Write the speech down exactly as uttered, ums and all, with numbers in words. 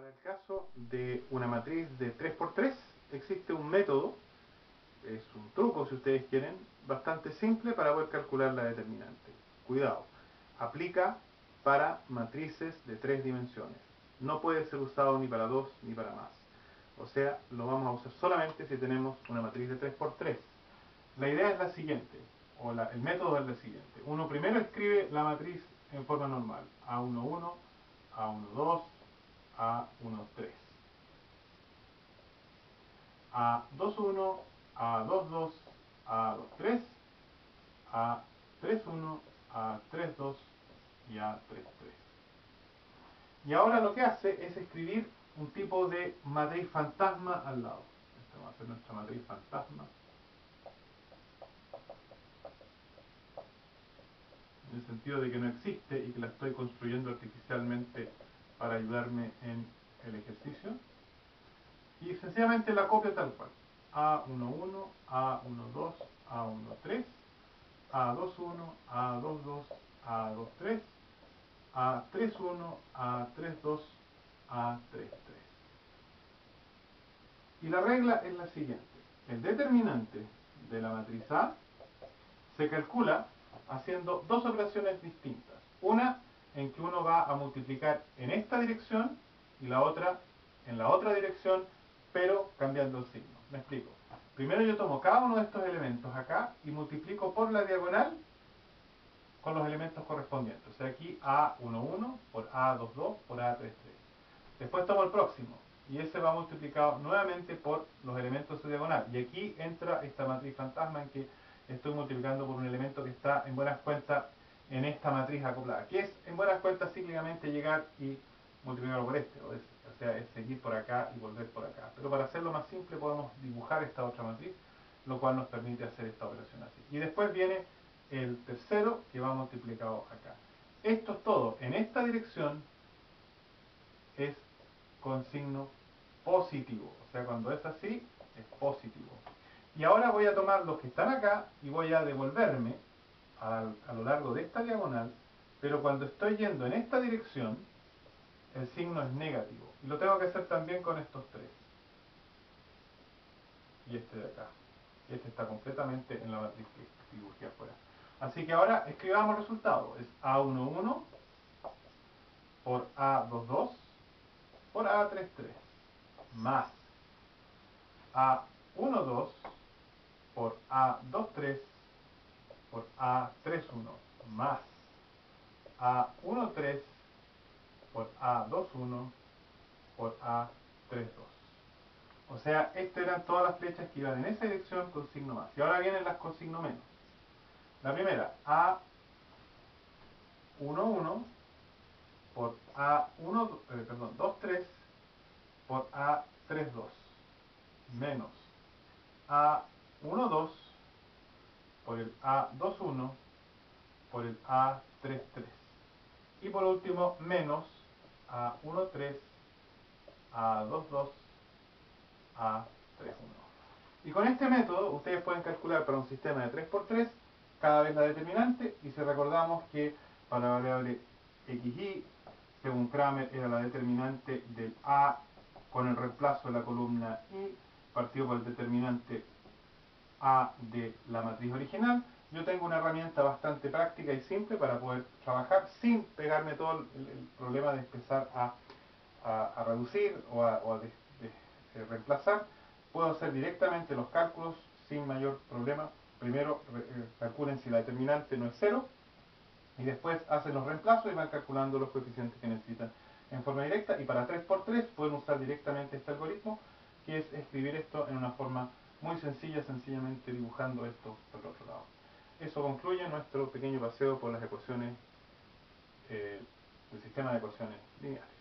Para el caso de una matriz de tres por tres existe un método, es un truco si ustedes quieren, bastante simple para poder calcular la determinante. Cuidado, aplica para matrices de tres dimensiones. No puede ser usado ni para dos ni para más. O sea, lo vamos a usar solamente si tenemos una matriz de tres por tres. La idea es la siguiente, o la, el método es el siguiente. Uno primero escribe la matriz en forma normal, A uno uno, A uno dos, A uno tres, A dos uno, A dos dos, A dos tres, A tres uno, A tres dos y A tres tres. Y ahora lo que hace es escribir un tipo de matriz fantasma al lado. Esta va a ser nuestra matriz fantasma. En el sentido de que no existe y que la estoy construyendo artificialmente para ayudarme en el ejercicio. Y sencillamente la copio tal cual. A uno uno, A uno dos, A uno tres, A dos uno, A dos dos, A dos tres, A tres uno, A tres dos, A tres tres. Y la regla es la siguiente. El determinante de la matriz A se calcula haciendo dos operaciones distintas. Una en que uno va a multiplicar en esta dirección y la otra en la otra dirección, pero cambiando el signo. Me explico. Primero yo tomo cada uno de estos elementos acá y multiplico por la diagonal con los elementos correspondientes. O sea, aquí A uno uno por A dos dos por A tres tres. Después tomo el próximo y ese va multiplicado nuevamente por los elementos de diagonal. Y aquí entra esta matriz fantasma en que estoy multiplicando por un elemento que está en buenas cuentas en esta matriz acoplada, que es en buenas cuentas cíclicamente llegar y multiplicarlo por este, o, es, o sea, es seguir por acá y volver por acá. Pero para hacerlo más simple podemos dibujar esta otra matriz, lo cual nos permite hacer esta operación así. Y después viene el tercero que va multiplicado acá. Esto es todo, en esta dirección es con signo positivo, o sea, cuando es así, es positivo. Y ahora voy a tomar los que están acá y voy a devolverme Al, a lo largo de esta diagonal, pero cuando estoy yendo en esta dirección el signo es negativo, y lo tengo que hacer también con estos tres y este de acá. Este está completamente en la matriz que dibujé afuera, así que ahora escribamos el resultado. Es A uno uno por A dos dos por A tres tres más A uno dos por A dos tres por A tres uno más A uno tres por A dos uno por A tres dos. O sea, estas eran todas las flechas que iban en esa dirección con signo más. Y ahora vienen las con signo menos. La primera, A uno uno por A uno, eh, perdón, dos tres por A tres dos menos A uno dos por el A dos uno, por el A tres tres. Y por último, menos A uno tres, A dos dos, A tres uno. Y con este método, ustedes pueden calcular para un sistema de tres por tres, cada vez la determinante, y si recordamos que para la variable xy, según Cramer, era la determinante del A con el reemplazo de la columna I, partido por el determinante A de la matriz original. Yo tengo una herramienta bastante práctica y simple para poder trabajar sin pegarme todo el, el problema de empezar a, a, a reducir o a, o a de, de, de reemplazar. Puedo hacer directamente los cálculos sin mayor problema. Primero re, calculen si la determinante no es cero y después hacen los reemplazos y van calculando los coeficientes que necesitan en forma directa. Y para tres por tres pueden usar directamente este algoritmo, que es escribir esto en una forma muy sencilla, sencillamente dibujando esto por el otro lado. Eso concluye nuestro pequeño paseo por las ecuaciones, eh, el sistema de ecuaciones lineales.